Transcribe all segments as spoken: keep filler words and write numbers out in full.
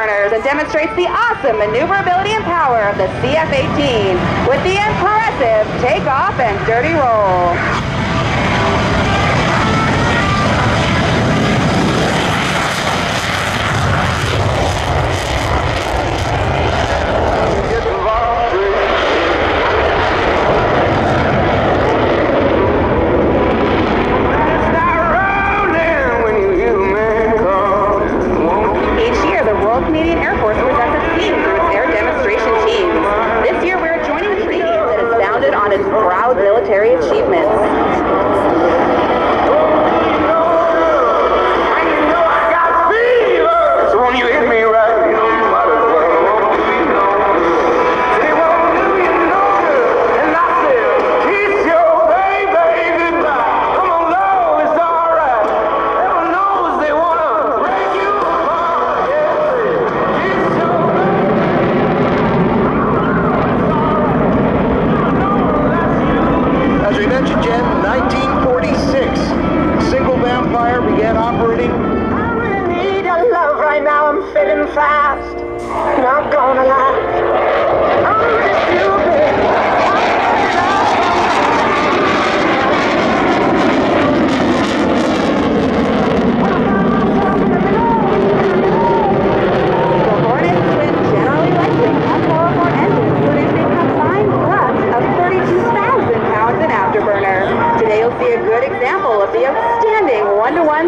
Burners and demonstrates the awesome maneuverability and power of the C F eighteen with the impressive takeoff and dirty roll. Military achievements. And you know I got fever, so when you hit me right, you know you might as well. They won't do you no good, and I said, kiss your baby goodbye. Come on, love, it's all right. Everyone knows they want to break you apart. Yes, kiss your baby. As we mentioned, Jen, nineteen forty-six, single vampire began operating. I really need a love right now. I'm feeling fast, not gonna lie. I'm with you, baby.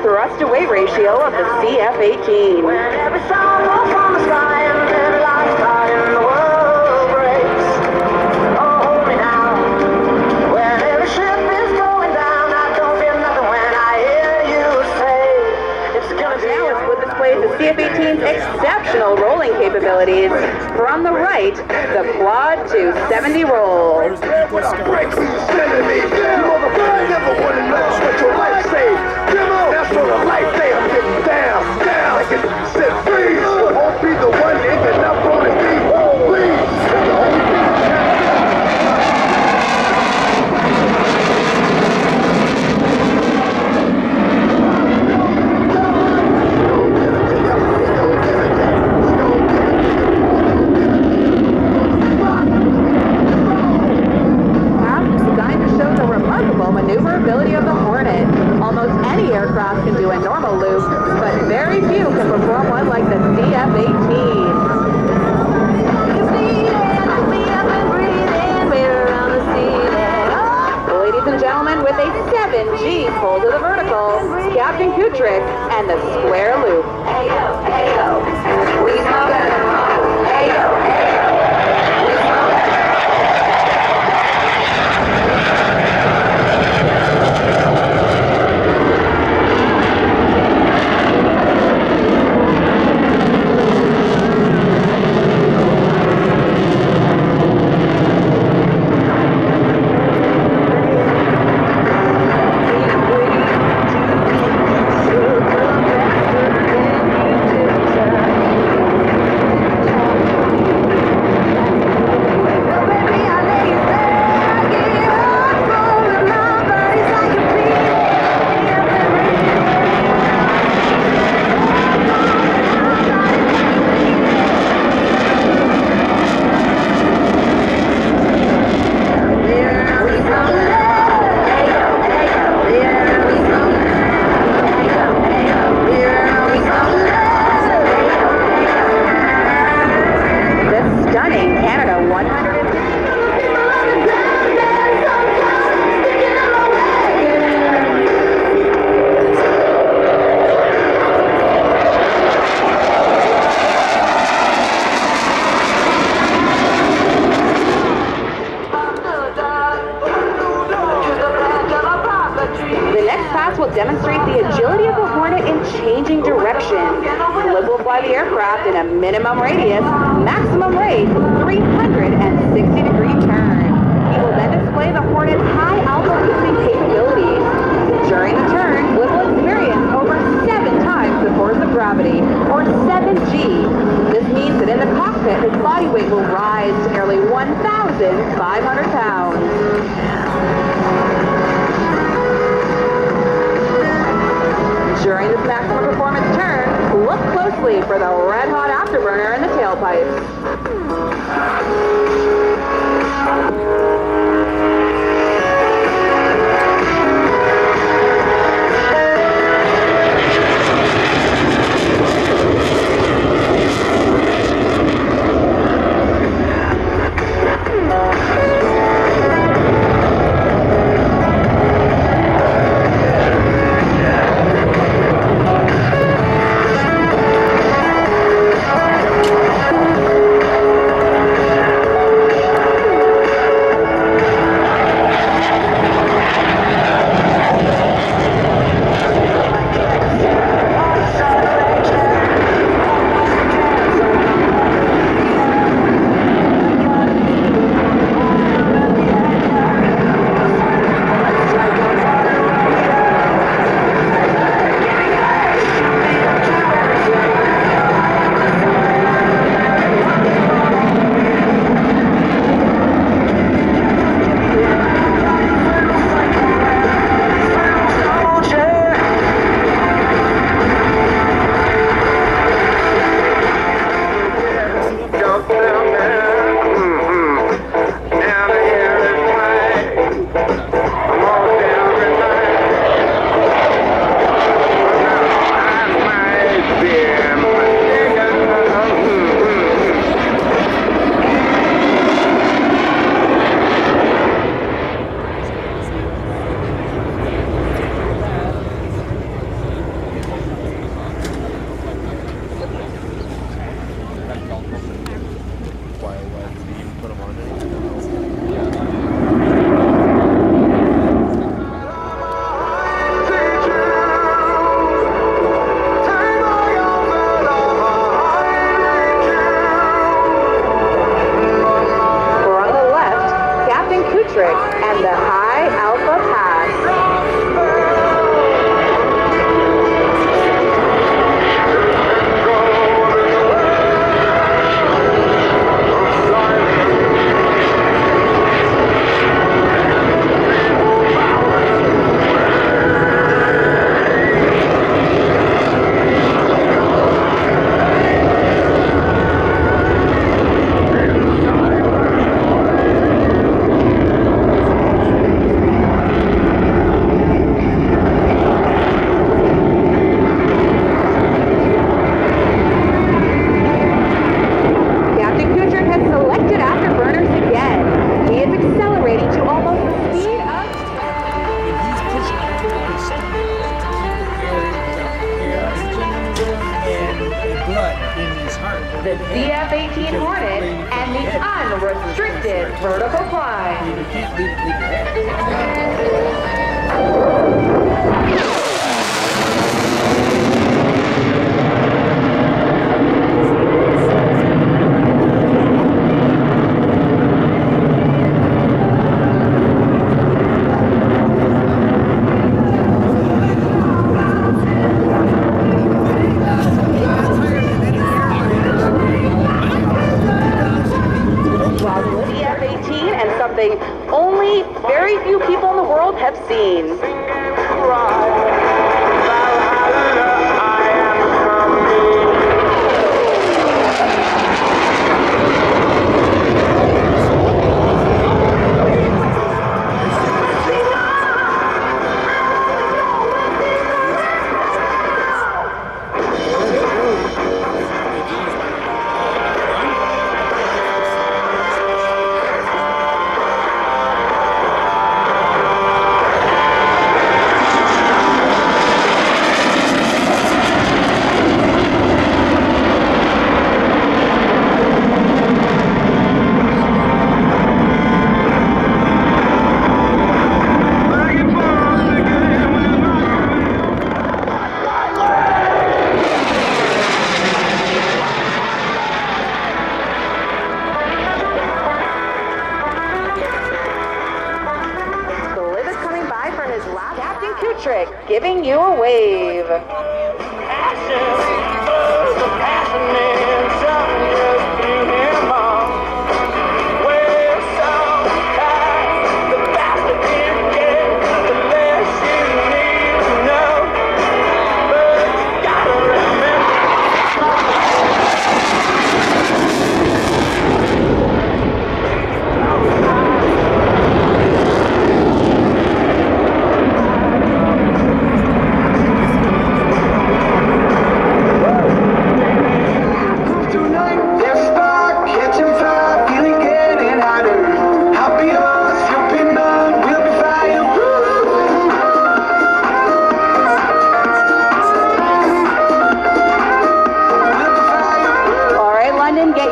Thrust-to-weight ratio of the C F eighteen. Whenever someone comes flying, then life's flying, the world breaks. Oh, hold me now. Whenever ship is going down, I don't feel nothing when I hear you say it's gonna be. Now it's with displays the C F eighteen's exceptional rolling capabilities. From the right, the Quad two seventy roll. Maneuverability of the Hornet. Almost any aircraft can do a normal loop, but very few can perform one like the C F eighteen. Ladies and gentlemen, with a seven G pull to the vertical, Captain Kutrick and the square loop. Ayo, ayo, we smoke. Ayo. Demonstrate the agility of the Hornet in changing direction. Flip will fly the aircraft in a minimum radius, maximum rate, three hundred sixty degree turn. He will then display the Hornet's high altitude capabilities. During the turn, Flip will experience over seven times the force of gravity, or seven G. This means that in the cockpit, his body weight will rise to nearly one thousand five hundred pounds. During this maximum performance turn, look close closely for the red-hot afterburner in the tailpipes. And the high alpha pass. The C F eighteen Hornet and the unrestricted vertical climb. Only very few people in the world have seen. Trick, giving you a wave.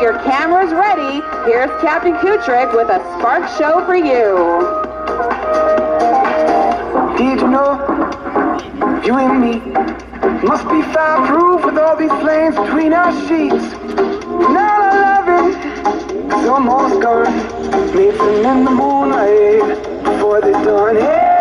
get your cameras ready. Here's Captain Kutrick with a Spark Show for you. Did you know you and me must be fireproof with all these flames between our sheets? Now I love it, it's almost gone. Leave them in the moonlight before the dawn. Hey!